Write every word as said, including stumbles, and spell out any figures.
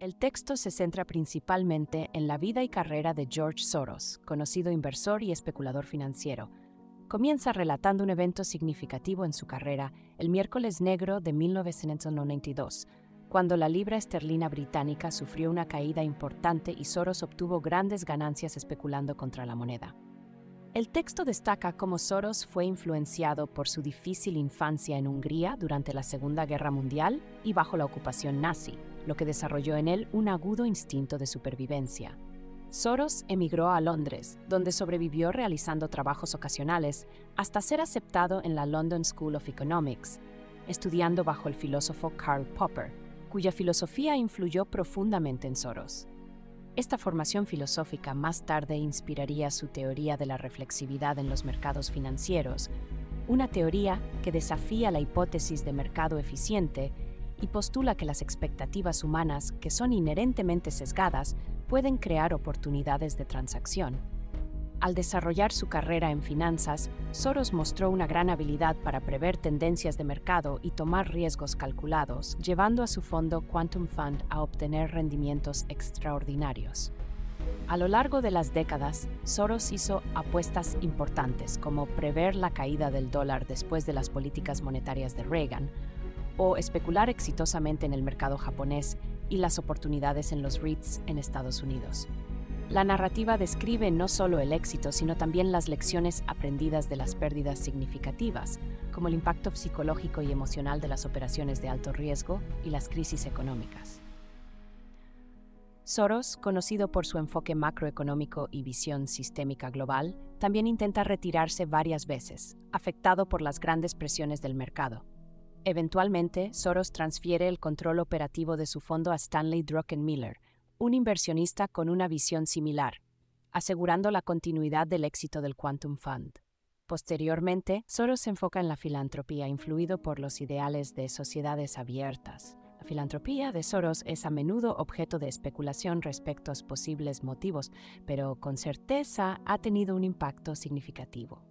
El texto se centra principalmente en la vida y carrera de George Soros, conocido inversor y especulador financiero. Comienza relatando un evento significativo en su carrera, el Miércoles Negro de mil novecientos noventa y dos, cuando la libra esterlina británica sufrió una caída importante y Soros obtuvo grandes ganancias especulando contra la moneda. El texto destaca cómo Soros fue influenciado por su difícil infancia en Hungría durante la Segunda Guerra Mundial y bajo la ocupación nazi, lo que desarrolló en él un agudo instinto de supervivencia. Soros emigró a Londres, donde sobrevivió realizando trabajos ocasionales, hasta ser aceptado en la London School of Economics, estudiando bajo el filósofo Karl Popper, cuya filosofía influyó profundamente en Soros. Esta formación filosófica más tarde inspiraría su teoría de la reflexividad en los mercados financieros, una teoría que desafía la hipótesis de mercado eficiente y postula que las expectativas humanas, que son inherentemente sesgadas, pueden crear oportunidades de transacción. Al desarrollar su carrera en finanzas, Soros mostró una gran habilidad para prever tendencias de mercado y tomar riesgos calculados, llevando a su fondo Quantum Fund a obtener rendimientos extraordinarios. A lo largo de las décadas, Soros hizo apuestas importantes, como prever la caída del dólar después de las políticas monetarias de Reagan, o especular exitosamente en el mercado japonés y las oportunidades en los REITs en Estados Unidos. La narrativa describe no solo el éxito, sino también las lecciones aprendidas de las pérdidas significativas, como el impacto psicológico y emocional de las operaciones de alto riesgo y las crisis económicas. Soros, conocido por su enfoque macroeconómico y visión sistémica global, también intenta retirarse varias veces, afectado por las grandes presiones del mercado. Eventualmente, Soros transfiere el control operativo de su fondo a Stanley Druckenmiller, un inversionista con una visión similar, asegurando la continuidad del éxito del Quantum Fund. Posteriormente, Soros se enfoca en la filantropía, influido por los ideales de sociedades abiertas. La filantropía de Soros es a menudo objeto de especulación respecto a sus posibles motivos, pero con certeza ha tenido un impacto significativo.